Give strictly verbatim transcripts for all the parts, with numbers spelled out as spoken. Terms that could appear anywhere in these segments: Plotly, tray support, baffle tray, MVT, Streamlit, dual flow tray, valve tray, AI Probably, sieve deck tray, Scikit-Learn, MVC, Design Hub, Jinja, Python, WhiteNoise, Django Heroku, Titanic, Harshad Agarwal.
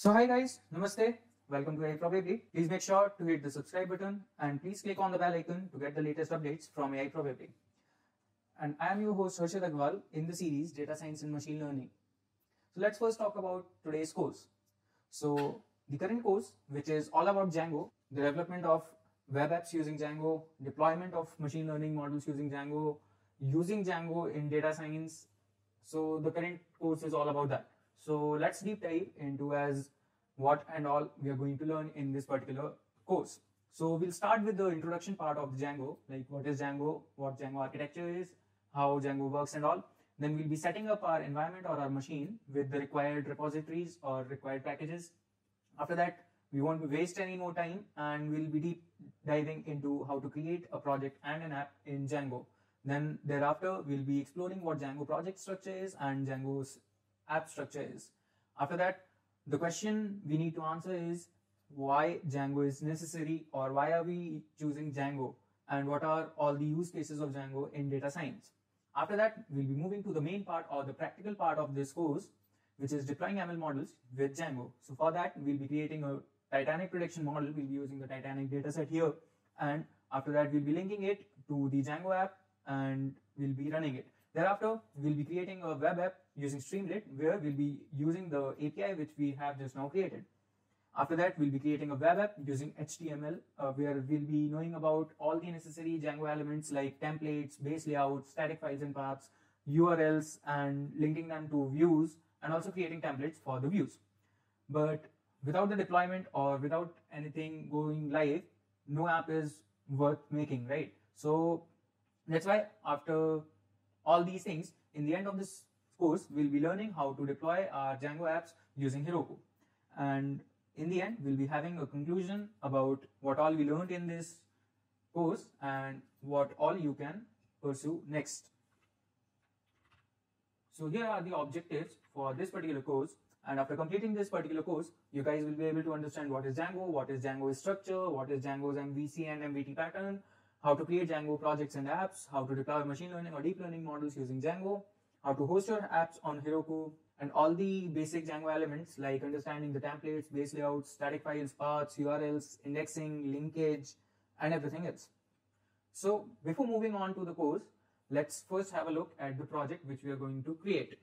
So hi guys, namaste. Welcome to A I Probably. Please make sure to hit the subscribe button and please click on the bell icon to get the latest updates from A I Probably. And I am your host Harshad Agarwal in the series Data Science and Machine Learning. So let's first talk about today's course. So the current course, which is all about Django, the development of web apps using Django, deployment of machine learning models using Django, using Django in data science. So the current course is all about that. So let's deep dive into as what and all we are going to learn in this particular course. So we'll start with the introduction part of Django, like what is Django, what Django architecture is, how Django works and all. Then we'll be setting up our environment or our machine with the required repositories or required packages. After that, we won't waste any more time and we'll be deep diving into how to create a project and an app in Django. Then thereafter, we'll be exploring what Django project structure is and Django's app structure is. After that, the question we need to answer is why Django is necessary or why are we choosing Django and what are all the use cases of Django in data science. After that, we'll be moving to the main part or the practical part of this course, which is deploying M L models with Django. So for that, we'll be creating a Titanic prediction model. We'll be using the Titanic dataset here. And after that, we'll be linking it to the Django app and we'll be running it. Thereafter, we'll be creating a web app using Streamlit, where we'll be using the A P I which we have just now created. After that, we'll be creating a web app using H T M L, uh, where we'll be knowing about all the necessary Django elements like templates, base layouts, static files and paths, U R Ls, and linking them to views, and also creating templates for the views. But without the deployment or without anything going live, no app is worth making, right? So that's why after all these things, in the end of this course, we'll be learning how to deploy our Django apps using Heroku. And in the end, we'll be having a conclusion about what all we learned in this course and what all you can pursue next. So here are the objectives for this particular course. And after completing this particular course, you guys will be able to understand what is Django, what is Django's structure, what is Django's M V C and M V T pattern, how to create Django projects and apps, how to deploy machine learning or deep learning models using Django, how to host your apps on Heroku, and all the basic Django elements like understanding the templates, base layouts, static files, paths, U R Ls, indexing, linkage, and everything else. So before moving on to the course, let's first have a look at the project which we are going to create.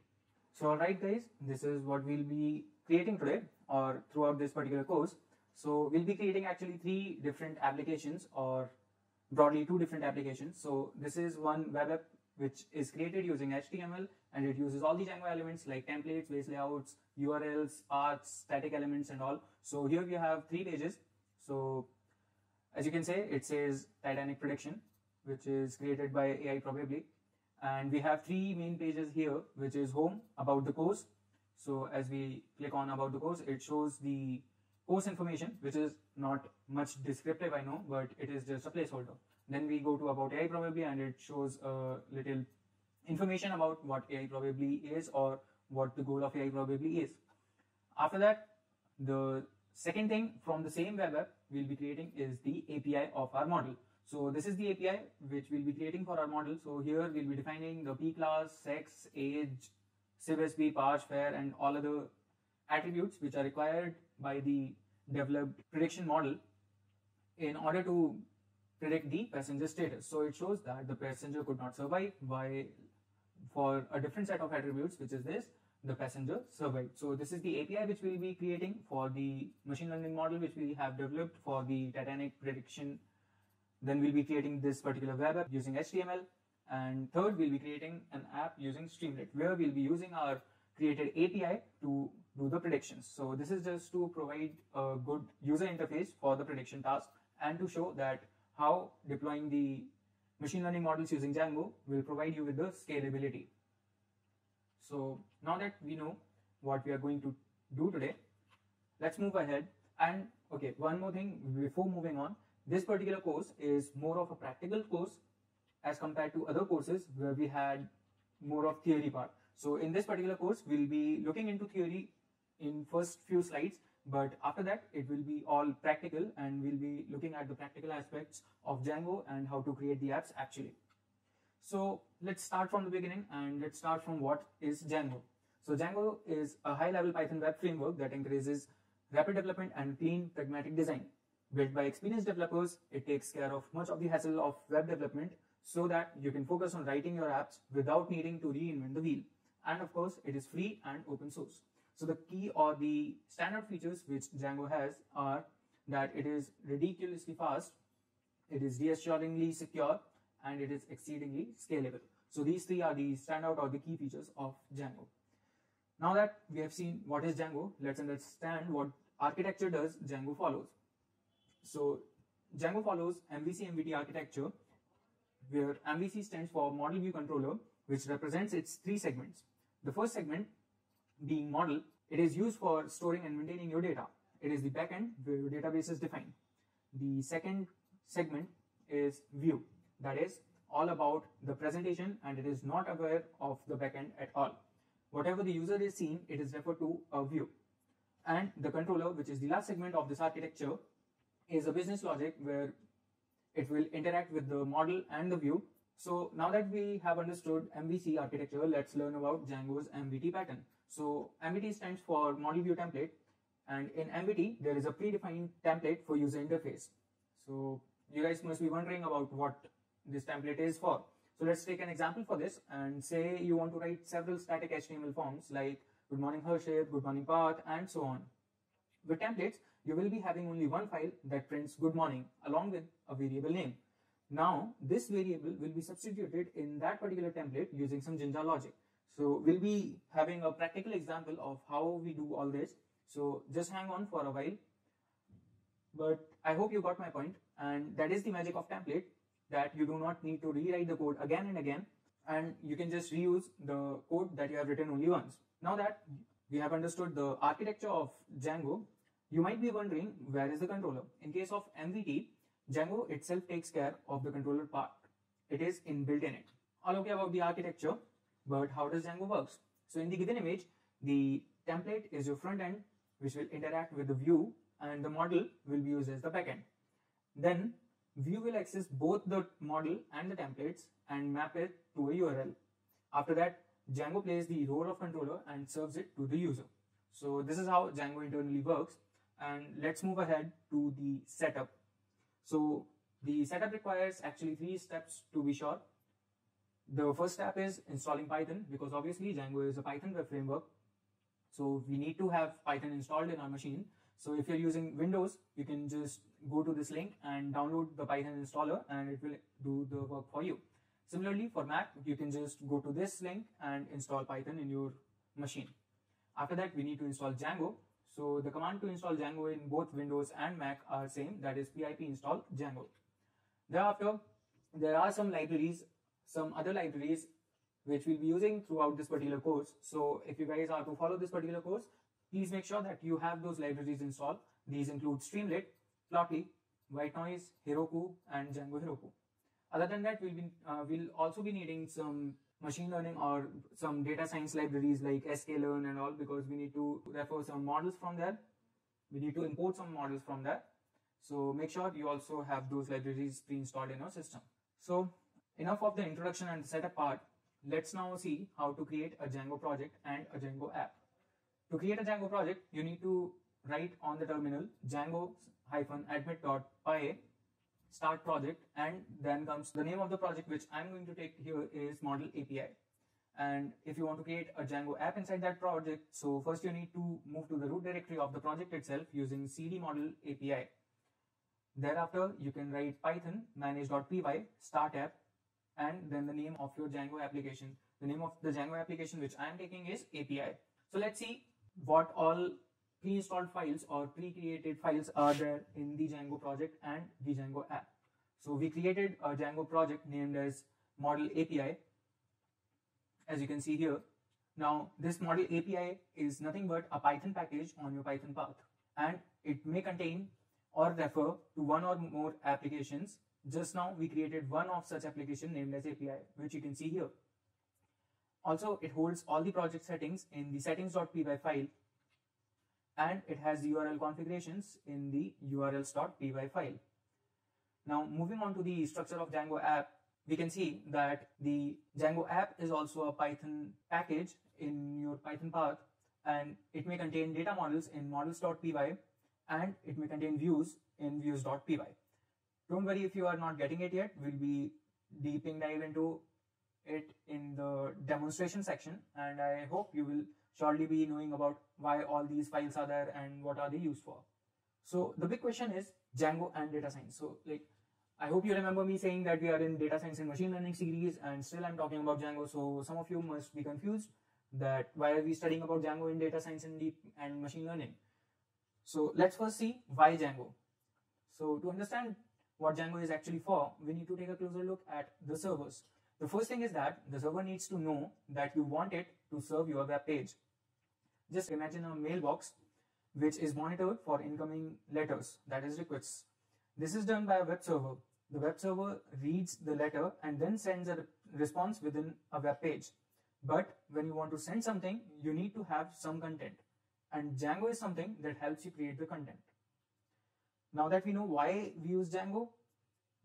So alright guys, this is what we'll be creating today or throughout this particular course. So we'll be creating actually three different applications or broadly two different applications. So this is one web app which is created using H T M L and it uses all the Django elements like templates, base layouts, U R Ls, paths, static elements and all. So here we have three pages. So as you can say, it says Titanic prediction, which is created by A I Probably. And we have three main pages here, which is home, about the course. So as we click on about the course, it shows the course information, which is not much descriptive, I know, but it is just a placeholder. Then we go to about A I Probably and it shows a little information about what A I Probably is or what the goal of A I Probably is. After that, the second thing from the same web app we'll be creating is the A P I of our model. So this is the A P I which we'll be creating for our model. So here we'll be defining the P class, sex, age, C S V, parse, fair, and all other attributes which are required by the developed prediction model in order to predict the passenger status. So it shows that the passenger could not survive by for a different set of attributes, which is this, the passenger survived. So this is the A P I which we'll be creating for the machine learning model which we have developed for the Titanic prediction. Then we'll be creating this particular web app using H T M L. And third, we'll be creating an app using Streamlit, where we'll be using our created A P I to do the predictions. So this is just to provide a good user interface for the prediction task and to show that how deploying the machine learning models using Django will provide you with the scalability. So now that we know what we are going to do today, let's move ahead. And okay, one more thing before moving on. This particular course is more of a practical course as compared to other courses where we had more of theory part. So in this particular course, we'll be looking into theory in first few slides, but after that it will be all practical and we'll be looking at the practical aspects of Django and how to create the apps actually. So let's start from the beginning, and let's start from what is Django. So Django is a high-level Python web framework that encourages rapid development and clean, pragmatic design. Built by experienced developers, it takes care of much of the hassle of web development so that you can focus on writing your apps without needing to reinvent the wheel. And of course, it is free and open source. So the key or the standard features which Django has are that it is ridiculously fast, it is reassuringly secure, and it is exceedingly scalable. So these three are the standout or the key features of Django. Now that we have seen what is Django, let's understand what architecture does Django follows. So Django follows M V C M V T architecture, where M V C stands for Model View Controller, which represents its three segments. The first segment being model, it is used for storing and maintaining your data. It is the backend where your database is defined. The second segment is view, that is all about the presentation, and it is not aware of the backend at all. Whatever the user is seeing, it is referred to a view. And the controller, which is the last segment of this architecture, is a business logic where it will interact with the model and the view. So now that we have understood M V C architecture, let's learn about Django's M V T pattern. So M V T stands for Model View Template, and in M V T, there is a predefined template for user interface. So you guys must be wondering about what this template is for. So let's take an example for this and say you want to write several static H T M L forms like Good Morning Harshad, Good Morning Path, and so on. With templates, you will be having only one file that prints Good Morning along with a variable name. Now, this variable will be substituted in that particular template using some Jinja logic. So we'll be having a practical example of how we do all this. So just hang on for a while. But I hope you got my point. And that is the magic of template, that you do not need to rewrite the code again and again. And you can just reuse the code that you have written only once. Now that we have understood the architecture of Django, you might be wondering, where is the controller? In case of M V T, Django itself takes care of the controller part. It is inbuilt in it. All okay about the architecture, but how does Django works? So in the given image, the template is your front end, which will interact with the view, and the model will be used as the backend. Then view will access both the model and the templates and map it to a U R L. After that, Django plays the role of controller and serves it to the user. So this is how Django internally works. And let's move ahead to the setup. So the setup requires actually three steps to be sure. The first step is installing Python, because obviously Django is a Python web framework. So we need to have Python installed in our machine. So if you're using Windows, you can just go to this link and download the Python installer, and it will do the work for you. Similarly, for Mac, you can just go to this link and install Python in your machine. After that, we need to install Django. So the command to install Django in both Windows and Mac are same, that is pip install Django. Thereafter, there are some libraries, some other libraries which we'll be using throughout this particular course. So if you guys are to follow this particular course, please make sure that you have those libraries installed. These include Streamlit, Plotly, WhiteNoise, Heroku, and Django Heroku. Other than that, we'll, be, uh, we'll also be needing some machine learning or some data science libraries like Scikit-Learn and all, because we need to refer some models from there. We need to import some models from there. So make sure you also have those libraries pre-installed in your system. So enough of the introduction and the setup part. Let's now see how to create a Django project and a Django app. To create a Django project, you need to write on the terminal django-admit.py start project, and then comes the name of the project, which I'm going to take here is model A P I. And if you want to create a Django app inside that project, so first you need to move to the root directory of the project itself using cd model A P I. Thereafter, you can write python manage.py start app, and then the name of your Django application. The name of the Django application which I'm taking is A P I. So let's see what all pre-installed files or pre-created files are there in the Django project and the Django app. So we created a Django project named as Model A P I, as you can see here. Now this Model A P I is nothing but a Python package on your Python path, and it may contain or refer to one or more applications. Just now we created one of such application named as A P I, which you can see here. Also, it holds all the project settings in the settings.py file, and it has U R L configurations in the urls.py file. Now moving on to the structure of Django app, we can see that the Django app is also a Python package in your Python path, and it may contain data models in models.py, and it may contain views in views.py. Don't worry if you are not getting it yet. We'll be deeping dive into it in the demonstration section, and I hope you will surely be knowing about why all these files are there and what are they used for. So the big question is Django and data science. So like, I hope you remember me saying that we are in data science and machine learning series, and still I'm talking about Django. So some of you must be confused that why are we studying about Django in data science and deep and machine learning. So let's first see why Django. So to understand what Django is actually for, we need to take a closer look at the servers. The first thing is that the server needs to know that you want it to serve your web page. Just imagine a mailbox which is monitored for incoming letters, that is requests. This is done by a web server. The web server reads the letter and then sends a response within a web page. But when you want to send something, you need to have some content, and Django is something that helps you create the content. Now that we know why we use Django,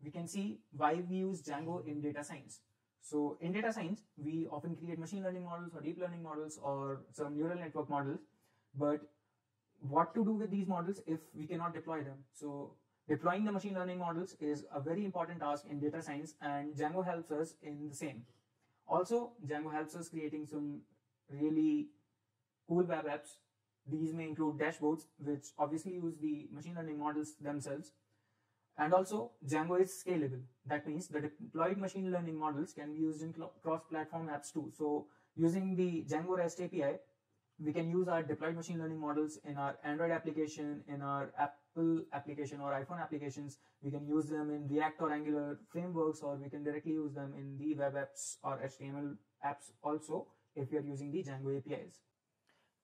we can see why we use Django in data science. So in data science, we often create machine learning models or deep learning models or some neural network models, but what to do with these models if we cannot deploy them? So deploying the machine learning models is a very important task in data science, and Django helps us in the same. Also, Django helps us creating some really cool web apps. These may include dashboards, which obviously use the machine learning models themselves. And also, Django is scalable. That means the deployed machine learning models can be used in cross-platform apps too. So using the Django REST A P I, we can use our deployed machine learning models in our Android application, in our Apple application or iPhone applications. We can use them in React or Angular frameworks, or we can directly use them in the web apps or H T M L apps also if we are using the Django A P Is.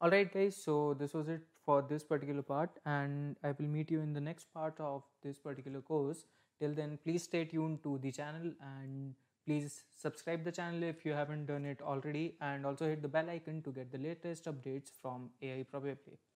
Alright guys, so this was it for this particular part, and I will meet you in the next part of this particular course. Till then, please stay tuned to the channel, and please subscribe the channel if you haven't done it already, and also hit the bell icon to get the latest updates from A I Probably.